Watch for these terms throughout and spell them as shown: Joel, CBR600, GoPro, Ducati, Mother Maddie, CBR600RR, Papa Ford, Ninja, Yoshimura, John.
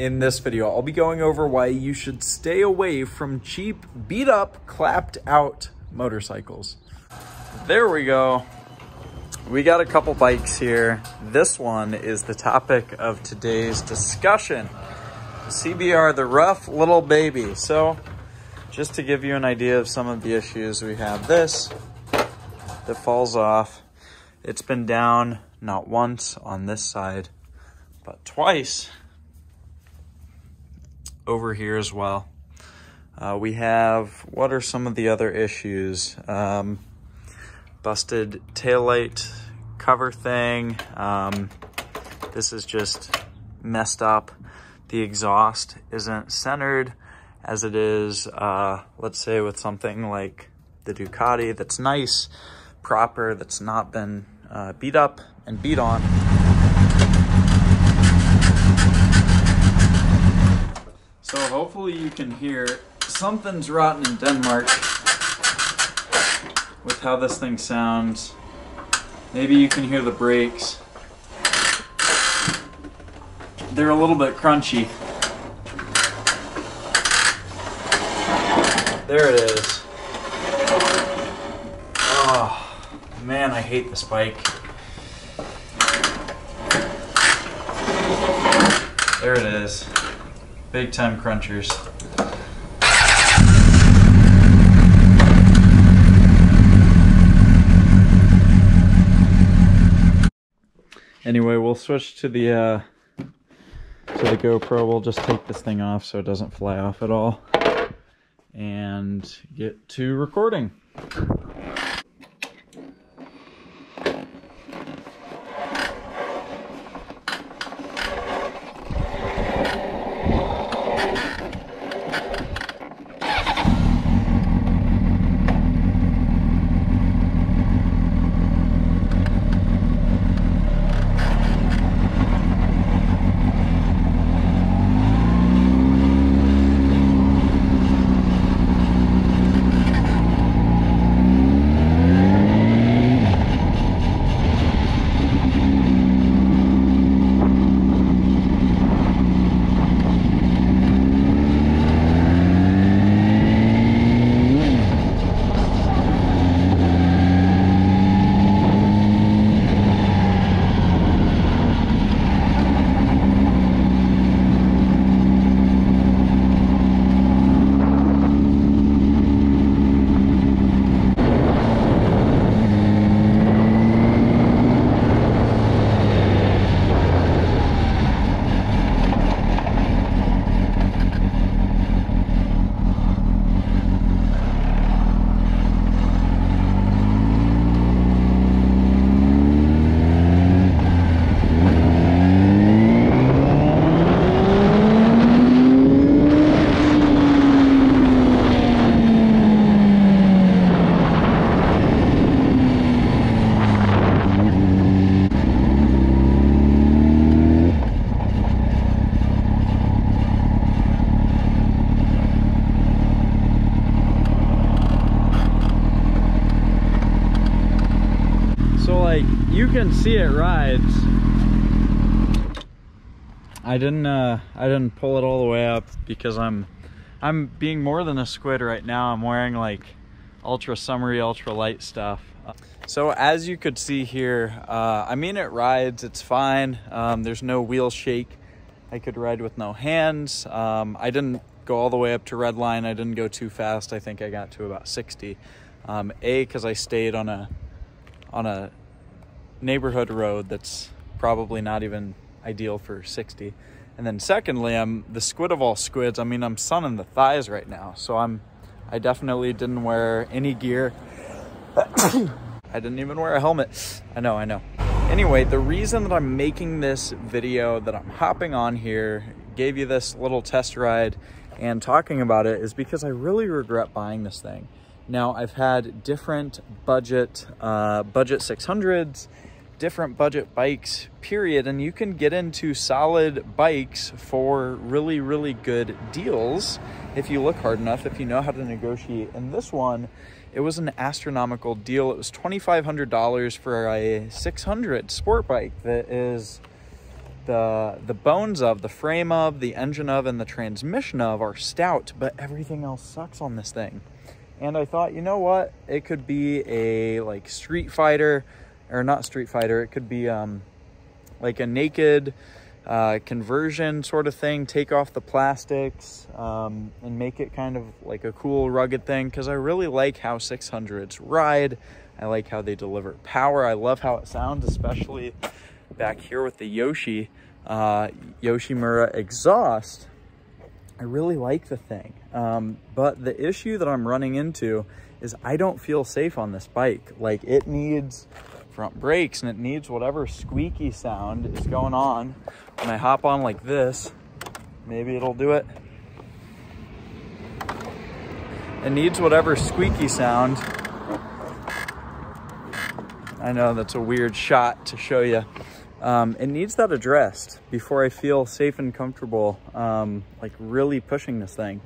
In this video, I'll be going over why you should stay away from cheap, beat up, clapped out motorcycles. There we go. We got a couple bikes here. This one is the topic of today's discussion. The CBR, the rough little baby. So just to give you an idea of some of the issues, we have this that falls off. It's been down not once on this side, but twice over here as well. We have, what are some of the other issues? Busted taillight cover thing. This is just messed up. The exhaust isn't centered as it is, let's say with something like the Ducati that's nice, proper, that's not been beat up and beat on. So hopefully you can hear something's rotten in Denmark with how this thing sounds. Maybe you can hear the brakes. They're a little bit crunchy. There it is. Oh, man, I hate this bike. There it is. Big time crunchers. Anyway, we'll switch to the GoPro. We'll just take this thing off so it doesn't fly off at all and get to recording. You can see it rides. I didn't pull it all the way up because I'm being more than a squid right now. I'm wearing like ultra summery, ultra light stuff. So as you could see here, I mean, it rides, it's fine. There's no wheel shake. I could ride with no hands. I didn't go all the way up to red line. I didn't go too fast. I think I got to about 60. Because I stayed on a neighborhood road that's probably not even ideal for 60, and then secondly, I'm the squid of all squids. I mean, I'm sunning the thighs right now, so I definitely didn't wear any gear. I didn't even wear a helmet. I know. Anyway, the reason that I'm making this video, that I'm hopping on here, gave you this little test ride and talking about it, is because I really regret buying this thing. Now, I've had different budget 600s, different budget bikes, period. And you can get into solid bikes for really, really good deals if you look hard enough, if you know how to negotiate. And this one, it was an astronomical deal. It was $2,500 for a 600 sport bike that is the bones of, the frame of, the engine of, and the transmission of are stout, but everything else sucks on this thing. And I thought, you know what? It could be a like Street Fighter, or not Street Fighter, it could be like a naked conversion sort of thing. Take off the plastics and make it kind of like a cool rugged thing, because I really like how 600s ride. I like how they deliver power. I love how it sounds, especially back here with the Yoshimura exhaust. I really like the thing, but the issue that I'm running into is I don't feel safe on this bike. Like, it needs front brakes, and it needs whatever squeaky sound is going on. When I hop on like this, maybe it'll do it. It needs whatever squeaky sound. I know that's a weird shot to show you. It needs that addressed before I feel safe and comfortable, like really pushing this thing.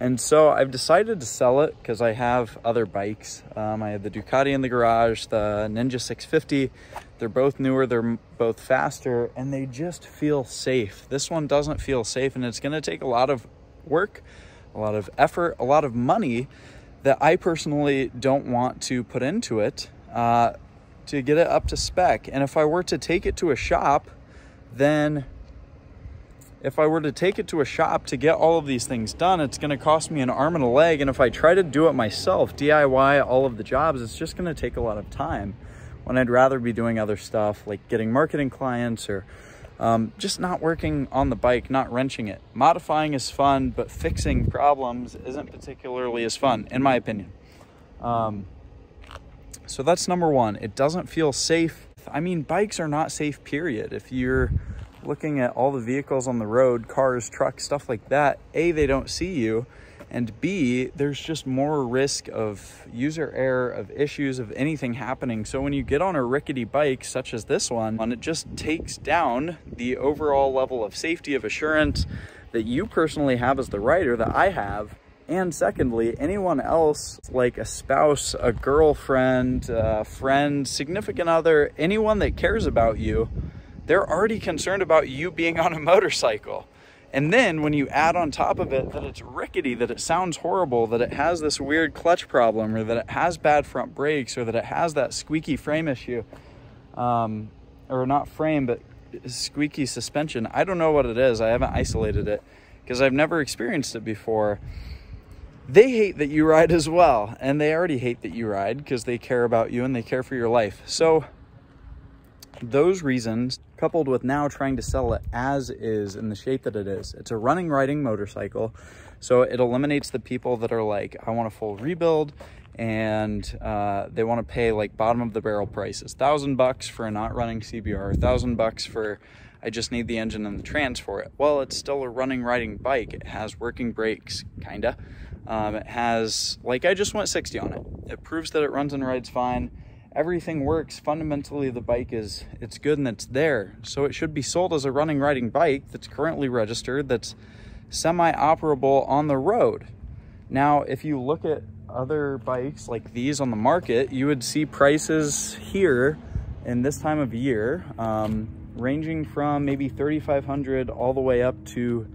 And so I've decided to sell it because I have other bikes. I have the Ducati in the garage, the Ninja 650. They're both newer, they're both faster, and they just feel safe. This one doesn't feel safe, and it's gonna take a lot of work, a lot of effort, a lot of money that I personally don't want to put into it. To get it up to spec. And if I were to take it to a shop, then if I were to take it to a shop to get all of these things done, it's gonna cost me an arm and a leg. And if I try to do it myself, DIY all of the jobs, it's just gonna take a lot of time when I'd rather be doing other stuff like getting marketing clients, or just not working on the bike, not wrenching it. Modifying is fun, but fixing problems isn't particularly as fun, in my opinion. So that's number one, it doesn't feel safe. I mean, bikes are not safe, period. If you're looking at all the vehicles on the road, cars, trucks, stuff like that, A, they don't see you, and B, there's just more risk of user error, of issues, of anything happening. So when you get on a rickety bike such as this one, and it just takes down the overall level of safety, of assurance that you personally have as the rider, that I have. And secondly, anyone else, like a spouse, a girlfriend, a friend, significant other, anyone that cares about you, they're already concerned about you being on a motorcycle. And then when you add on top of it that it's rickety, that it sounds horrible, that it has this weird clutch problem, or that it has bad front brakes, or that it has that squeaky frame issue, or not frame, but squeaky suspension. I don't know what it is. I haven't isolated it because I've never experienced it before. They hate that you ride as well, and they already hate that you ride because they care about you and they care for your life. So those reasons, coupled with now trying to sell it as is, in the shape that it is, it's a running, riding motorcycle. So it eliminates the people that are like, I want a full rebuild, and they want to pay like bottom of the barrel prices, $1,000 for a not running CBR, $1,000 for I just need the engine and the trans for it. Well, it's still a running, riding bike. It has working brakes, kinda. It has, like, I just went 60 on it. It proves that it runs and rides fine. Everything works. Fundamentally, the bike is, it's good and it's there. So it should be sold as a running, riding bike that's currently registered, that's semi-operable on the road. Now, if you look at other bikes like these on the market, you would see prices here in this time of year, ranging from maybe $3,500 all the way up to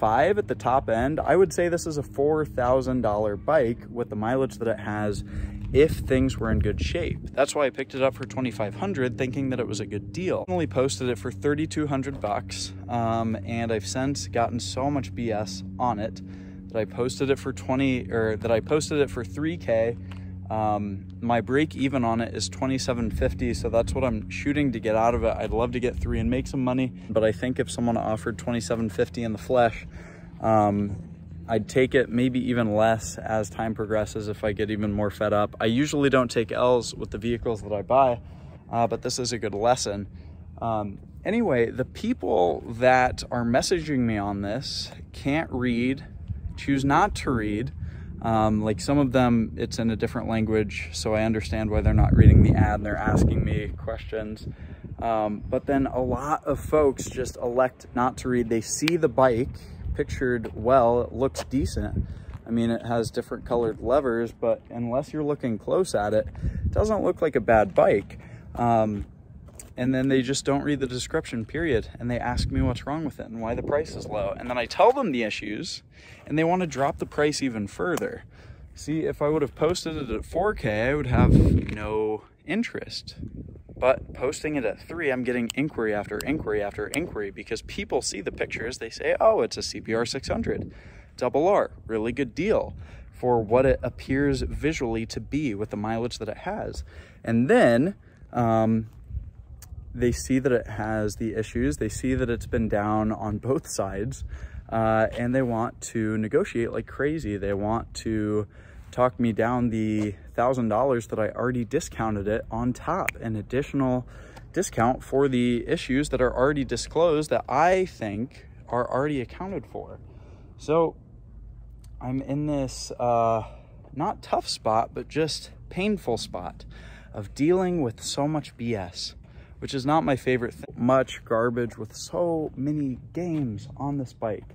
$5,000 at the top end. I would say this is a $4,000 bike with the mileage that it has if things were in good shape. That's why I picked it up for $2,500, thinking that it was a good deal. I only posted it for $3,200, and I've since gotten so much BS on it that I posted it for $3K. My break even on it is $2,750, so that's what I'm shooting to get out of it. I'd love to get $3,000 and make some money, but I think if someone offered $2,750 in the flesh, I'd take it, maybe even less as time progresses if I get even more fed up. I usually don't take L's with the vehicles that I buy, but this is a good lesson. Anyway, the people that are messaging me on this can't read, choose not to read. Like some of them, it's in a different language, so I understand why they're not reading the ad and they're asking me questions. But then a lot of folks just elect not to read. They see the bike pictured well, it looks decent. I mean, it has different colored levers, but unless you're looking close at it, it doesn't look like a bad bike. and then they just don't read the description, period. And they ask me what's wrong with it and why the price is low. And then I tell them the issues and they want to drop the price even further. See, if I would have posted it at 4K, I would have no interest. But posting it at 3, I'm getting inquiry after inquiry after inquiry because people see the pictures. They say, oh, it's a CBR600, RR, really good deal for what it appears visually to be with the mileage that it has. And then they see that it has the issues. They see that it's been down on both sides and they want to negotiate like crazy. They want to talk me down the $1,000 that I already discounted it on top, an additional discount for the issues that are already disclosed that I think are already accounted for. So I'm in this not tough spot, but just painful spot of dealing with so much BS, which is not my favorite thing. Much garbage with so many games on this bike.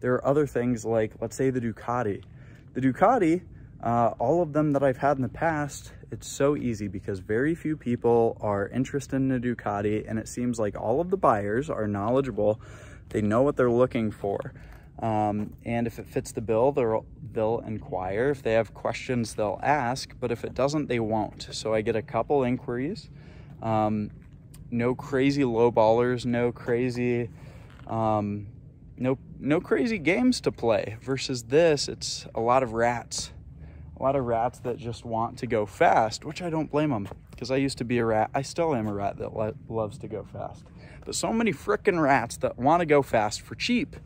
There are other things like, let's say the Ducati. The Ducati, all of them that I've had in the past, it's so easy because very few people are interested in a Ducati, and it seems like all of the buyers are knowledgeable. They know what they're looking for. And if it fits the bill, they'll inquire. If they have questions, they'll ask, but if it doesn't, they won't. So I get a couple inquiries. No crazy low ballers, no crazy no crazy games to play. Versus this, it's a lot of rats. A lot of rats that just want to go fast, which I don't blame them because I used to be a rat. I still am a rat that loves to go fast. But so many frickin' rats that want to go fast for cheap,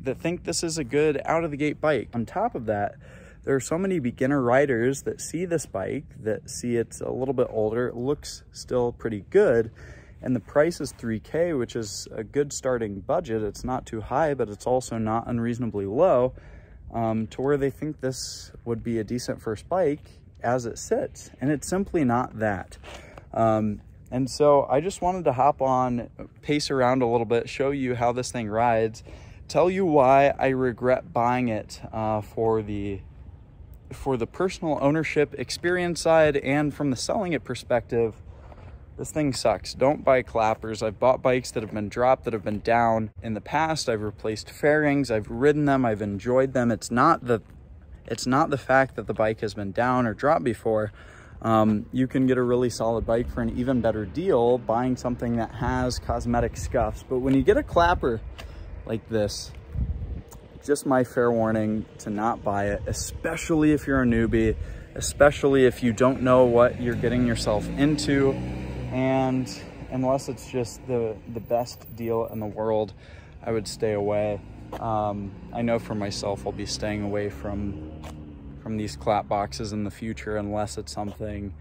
that think this is a good out-of-the-gate bike. On top of that, there are so many beginner riders that see this bike, that see it's a little bit older, it looks still pretty good, and the price is $3K, which is a good starting budget. It's not too high, but it's also not unreasonably low, to where they think this would be a decent first bike as it sits, and it's simply not that. And so I just wanted to hop on, pace around a little bit, show you how this thing rides, tell you why I regret buying it for the personal ownership experience side, and from the selling it perspective, this thing sucks. Don't buy clappers. I've bought bikes that have been dropped, that have been down in the past. I've replaced fairings. I've ridden them. I've enjoyed them. It's not the fact that the bike has been down or dropped before. You can get a really solid bike for an even better deal buying something that has cosmetic scuffs. But when you get a clapper like this, just my fair warning to not buy it, especially if you're a newbie, especially if you don't know what you're getting yourself into, and unless it's just the best deal in the world, I would stay away. I know for myself, I'll be staying away from these clap boxes in the future, unless it's something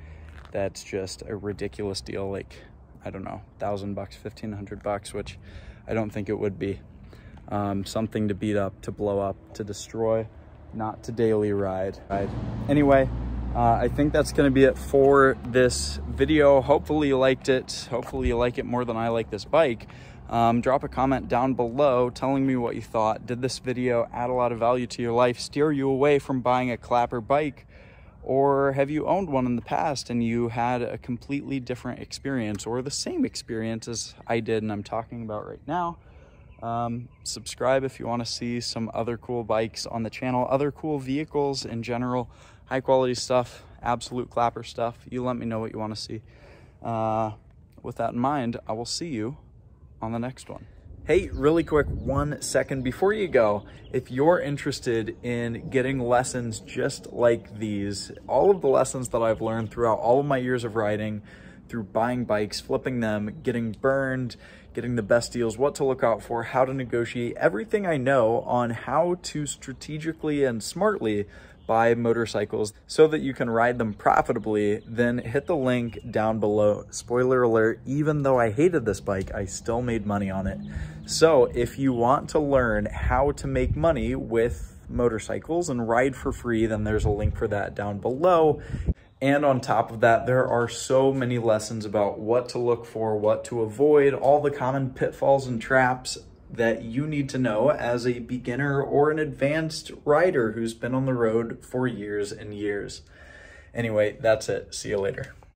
that's just a ridiculous deal, like, I don't know, $1,000, $1,500, which I don't think it would be. Something to beat up, to blow up, to destroy, not to daily ride. Anyway, I think that's going to be it for this video. Hopefully you liked it. Hopefully you like it more than I like this bike. Drop a comment down below telling me what you thought. Did this video add a lot of value to your life, steer you away from buying a clapper bike? Or have you owned one in the past and you had a completely different experience, or the same experience as I did and I'm talking about right now? Subscribe if you want to see some other cool bikes on the channel, other cool vehicles in general, high quality stuff, absolute clapper stuff. You let me know what you want to see. With that in mind, I will see you on the next one. Hey, really quick, 1 second before you go, if you're interested in getting lessons just like these, all of the lessons that I've learned throughout all of my years of riding, through buying bikes, flipping them, getting burned, getting the best deals, what to look out for, how to negotiate, everything I know on how to strategically and smartly buy motorcycles so that you can ride them profitably, then hit the link down below. Spoiler alert, even though I hated this bike, I still made money on it. So if you want to learn how to make money with motorcycles and ride for free, then there's a link for that down below. And on top of that, there are so many lessons about what to look for, what to avoid, all the common pitfalls and traps that you need to know as a beginner or an advanced rider who's been on the road for years and years. Anyway, that's it. See you later.